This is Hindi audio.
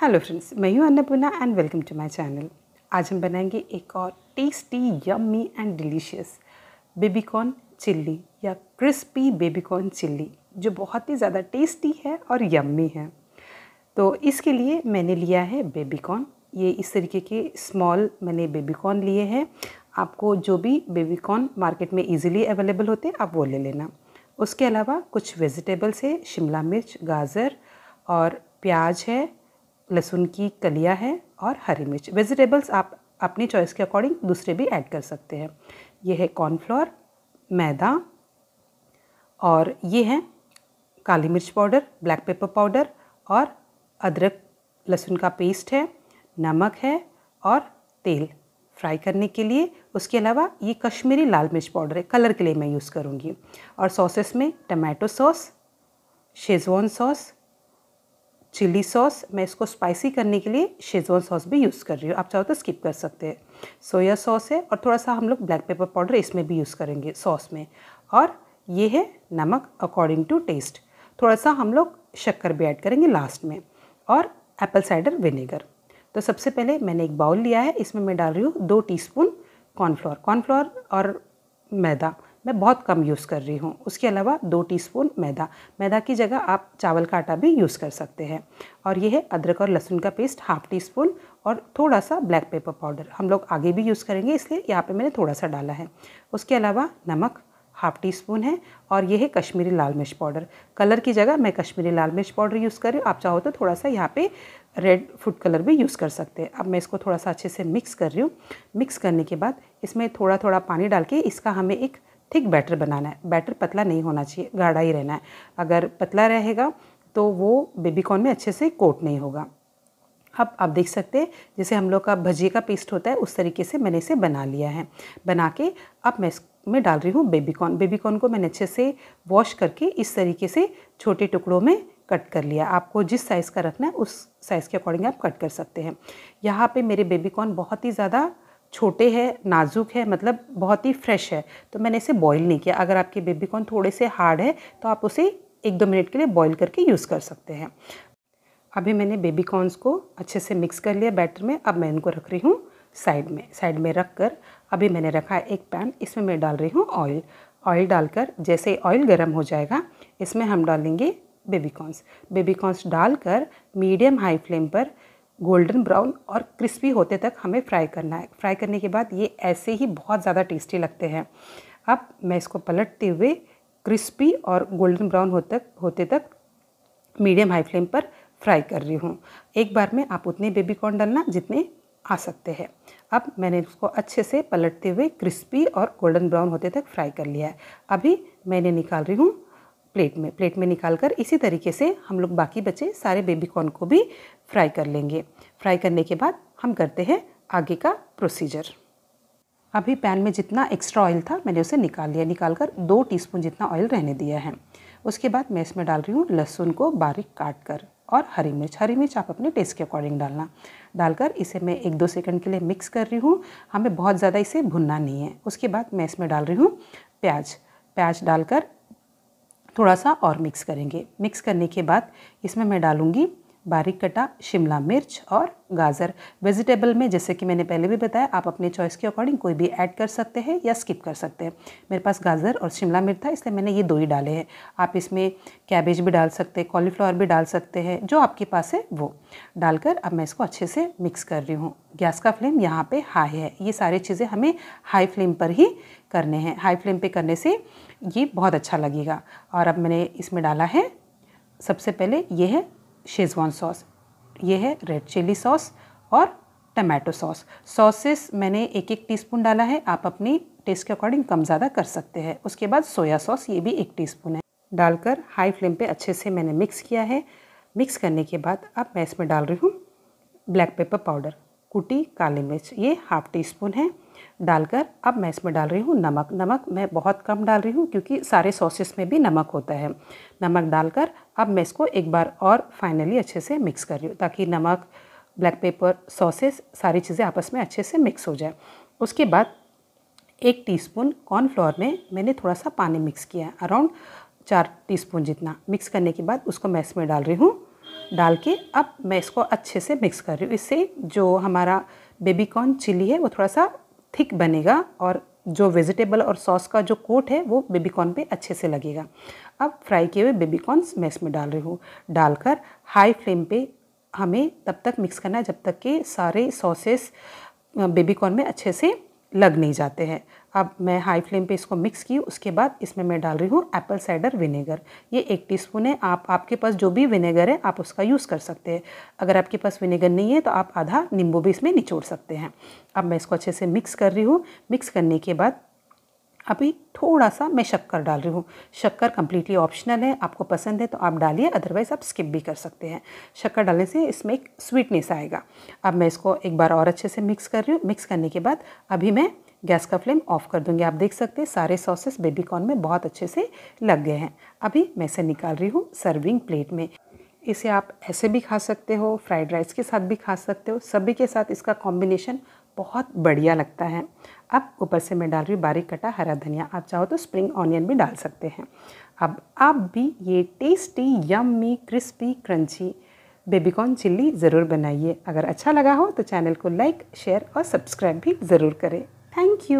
हेलो फ्रेंड्स, मैं हूँ Annapurna and welcome to my channel. आज हम बनाएंगे एक और tasty yummy and delicious baby corn chilli या क्रिस्पी बेबीकॉर्न चिल्ली जो बहुत ही ज़्यादा टेस्टी है और यम्मी है। तो इसके लिए मैंने लिया है बेबीकॉर्न। ये इस तरीके के स्मॉल मैंने बेबीकॉर्न लिए हैं। आपको जो भी बेबीकॉर्न मार्केट में ईजिली अवेलेबल होते आप वो ले लेना। उसके अलावा कुछ वेजिटेबल्स है, शिमला मिर्च, गाजर और प्याज है, लहसुन की कलियां है और हरी मिर्च। वेजिटेबल्स आप अपनी चॉइस के अकॉर्डिंग दूसरे भी ऐड कर सकते हैं। ये है कॉर्नफ्लोर, मैदा और ये है काली मिर्च पाउडर, ब्लैक पेपर पाउडर और अदरक लहसुन का पेस्ट है, नमक है और तेल फ्राई करने के लिए। उसके अलावा ये कश्मीरी लाल मिर्च पाउडर है, कलर के लिए मैं यूज़ करूँगी। और सॉसेस में tomato sauce, Schezwan sauce, chilli sauce. मैं इसको स्पाइसी करने के लिए शेजवान सॉस भी यूज़ कर रही हूँ, आप चाहो तो स्किप कर सकते हैं। सोया सॉस है और थोड़ा सा हम लोग ब्लैक पेपर पाउडर इसमें भी यूज़ करेंगे सॉस में। और ये है नमक अकॉर्डिंग टू टेस्ट। थोड़ा सा हम लोग शक्कर भी ऐड करेंगे लास्ट में और एप्पल साइडर विनेगर। तो सबसे पहले मैंने एक बाउल लिया है, इसमें मैं डाल रही हूँ 2 टीस्पून कॉर्नफ्लोर। कॉर्नफ्लोर और मैदा मैं बहुत कम यूज़ कर रही हूँ। उसके अलावा 2 टीस्पून मैदा की जगह आप चावल का आटा भी यूज़ कर सकते हैं। और ये है अदरक और लहसुन का पेस्ट, ½ टीस्पून और थोड़ा सा ब्लैक पेपर पाउडर। हम लोग आगे भी यूज़ करेंगे इसलिए यहाँ पे मैंने थोड़ा सा डाला है। उसके अलावा नमक ½ टीस्पून है। और ये है कश्मीरी लाल मिर्च पाउडर। कलर की जगह मैं कश्मीरी लाल मिर्च पाउडर यूज़ कर रही हूँ, आप चाहो तो थोड़ा सा यहाँ पे रेड फूड कलर भी यूज़ कर सकते हैं। अब मैं इसको थोड़ा सा अच्छे से मिक्स कर रही हूँ। मिक्स करने के बाद इसमें थोड़ा थोड़ा पानी डाल के इसका हमें एक थिक बैटर बनाना है। बैटर पतला नहीं होना चाहिए, गाढ़ा ही रहना है। अगर पतला रहेगा तो वो बेबीकॉर्न में अच्छे से कोट नहीं होगा। अब आप देख सकते हैं जैसे हम लोग का भजिए का पेस्ट होता है उस तरीके से मैंने इसे बना लिया है। बना के अब मैं इसमें डाल रही हूँ बेबीकॉर्न। बेबीकॉर्न को मैंने अच्छे से वॉश करके इस तरीके से छोटे टुकड़ों में कट कर लिया। आपको जिस साइज़ का रखना है उस साइज़ के अकॉर्डिंग आप कट कर सकते हैं। यहाँ पर मेरे बेबीकॉर्न बहुत ही ज़्यादा छोटे हैं, नाजुक है, मतलब बहुत ही फ्रेश है, तो मैंने इसे बॉईल नहीं किया। अगर आपके बेबीकॉर्न थोड़े से हार्ड है तो आप उसे 1-2 मिनट के लिए बॉईल करके यूज़ कर सकते हैं। अभी मैंने बेबीकॉर्न्स को अच्छे से मिक्स कर लिया बैटर में। अब मैं इनको रख रही हूँ साइड में रख कर। अभी मैंने रखा है एक पैन, इसमें मैं डाल रही हूँ ऑयल। ऑयल डालकर जैसे ऑयल गर्म हो जाएगा इसमें हम डालेंगे बेबीकॉर्न्स। बेबीकॉर्न्स डालकर मीडियम हाई फ्लेम पर गोल्डन ब्राउन और क्रिस्पी होते तक हमें फ्राई करना है। फ्राई करने के बाद ये ऐसे ही बहुत ज़्यादा टेस्टी लगते हैं। अब मैं इसको पलटते हुए क्रिस्पी और गोल्डन ब्राउन होते तक मीडियम हाई फ्लेम पर फ्राई कर रही हूँ। एक बार में आप उतने बेबीकॉर्न डालना जितने आ सकते हैं। अब मैंने इसको अच्छे से पलटते हुए क्रिस्पी और गोल्डन ब्राउन होते तक फ्राई कर लिया है। अभी मैंने निकाल रही हूँ प्लेट में निकाल कर। इसी तरीके से हम लोग बाकी बचे सारे बेबीकॉर्न को भी फ्राई कर लेंगे। फ्राई करने के बाद हम करते हैं आगे का प्रोसीजर। अभी पैन में जितना एक्स्ट्रा ऑयल था मैंने उसे निकाल लिया। निकाल कर 2 टीस्पून जितना ऑयल रहने दिया है। उसके बाद मैं इसमें डाल रही हूँ लहसुन को बारीक काट कर और हरी मिर्च। हरी मिर्च आप अपने टेस्ट के अकॉर्डिंग डालना। डालकर इसे मैं 1-2 सेकंड के लिए मिक्स कर रही हूँ। हमें बहुत ज़्यादा इसे भुनना नहीं है। उसके बाद मैं इसमें डाल रही हूँ प्याज डालकर थोड़ा सा और मिक्स करेंगे। मिक्स करने के बाद इसमें मैं डालूँगी बारीक कटा शिमला मिर्च और गाजर। वेजिटेबल में जैसे कि मैंने पहले भी बताया आप अपने चॉइस के अकॉर्डिंग कोई भी ऐड कर सकते हैं या स्किप कर सकते हैं। मेरे पास गाजर और शिमला मिर्च था इसलिए मैंने ये 2 ही डाले हैं। आप इसमें कैबेज भी डाल सकते हैं, कॉलीफ्लावर भी डाल सकते हैं, जो आपके पास है वो डालकर अब मैं इसको अच्छे से मिक्स कर रही हूँ। गैस का फ्लेम यहाँ पर हाई है। ये सारी चीज़ें हमें हाई फ्लेम पर ही करने हैं। हाई फ्लेम पर करने से ये बहुत अच्छा लगेगा। और अब मैंने इसमें डाला है सबसे पहले ये है शेजवान सॉस, ये है रेड चिली सॉस और टमाटो सॉस। सॉसेस मैंने 1-1 टीस्पून डाला है, आप अपनी टेस्ट के अकॉर्डिंग कम ज़्यादा कर सकते हैं। उसके बाद सोया सॉस, ये भी 1 टीस्पून है। डालकर हाई फ्लेम पे अच्छे से मैंने मिक्स किया है। मिक्स करने के बाद अब मैं इसमें डाल रही हूँ ब्लैक पेपर पाउडर, कुटी काली मिर्च, ये ½ टीस्पून है। डालकर अब मैं इसमें डाल रही हूँ नमक। नमक मैं बहुत कम डाल रही हूँ क्योंकि सारे सॉसेस में भी नमक होता है। नमक डालकर अब मैं इसको एक बार और फाइनली अच्छे से मिक्स कर रही हूँ ताकि नमक, ब्लैक पेपर, सॉसेस सारी चीज़ें आपस में अच्छे से मिक्स हो जाए। उसके बाद 1 टीस्पून कॉर्नफ्लोर में मैंने थोड़ा सा पानी मिक्स किया, अराउंड 4 टीस्पून जितना। मिक्स करने के बाद उसको मैं इसमें डाल रही हूँ डाल के अब मैं इसको अच्छे से मिक्स कर रही हूँ। इससे जो हमारा बेबी कॉर्न चिली है वो थोड़ा सा थिक बनेगा और जो वेजिटेबल और सॉस का जो कोट है वो बेबी कॉर्न पे अच्छे से लगेगा। अब फ्राई किए हुए बेबी कॉर्न्स मैं इसमें डाल रही हूँ, डालकर हाई फ्लेम पे हमें तब तक मिक्स करना है जब तक कि सारे सॉसेस बेबी कॉर्न में अच्छे से लग नहीं जाते हैं। अब मैं हाई फ्लेम पे इसको मिक्स की। उसके बाद इसमें मैं डाल रही हूँ एप्पल साइडर विनेगर। ये 1 टीस्पून है। आपके पास जो भी विनेगर है आप उसका यूज़ कर सकते हैं। अगर आपके पास विनेगर नहीं है तो आप आधा नींबू भी इसमें निचोड़ सकते हैं। अब मैं इसको अच्छे से मिक्स कर रही हूँ। मिक्स करने के बाद अभी थोड़ा सा मैं शक्कर डाल रही हूँ। शक्कर कम्प्लीटली ऑप्शनल है, आपको पसंद है तो आप डालिए, अदरवाइज़ आप स्किप भी कर सकते हैं। शक्कर डालने से इसमें एक स्वीटनेस आएगा। अब मैं इसको एक बार और अच्छे से मिक्स कर रही हूँ। मिक्स करने के बाद अभी मैं गैस का फ्लेम ऑफ कर दूंगी। आप देख सकते हैं सारे सॉसेस बेबी कॉर्न में बहुत अच्छे से लग गए हैं। अभी मैं इसे निकाल रही हूँ सर्विंग प्लेट में। इसे आप ऐसे भी खा सकते हो, फ्राइड राइस के साथ भी खा सकते हो, सभी के साथ इसका कॉम्बिनेशन बहुत बढ़िया लगता है। अब ऊपर से मैं डाल रही हूँ बारीक कटा हरा धनिया। आप चाहो तो स्प्रिंग ऑनियन भी डाल सकते हैं। अब आप भी ये tasty yummy crispy crunchy baby corn chilli ज़रूर बनाइए। अगर अच्छा लगा हो तो चैनल को लाइक, शेयर और सब्सक्राइब भी ज़रूर करें। Thank you.